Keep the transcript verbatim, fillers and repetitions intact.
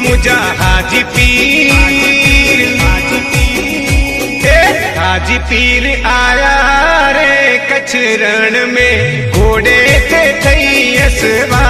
मुजा हाजीपीर हाजीपीर आया रे कच्छ रण में घोड़े पे थई असवा।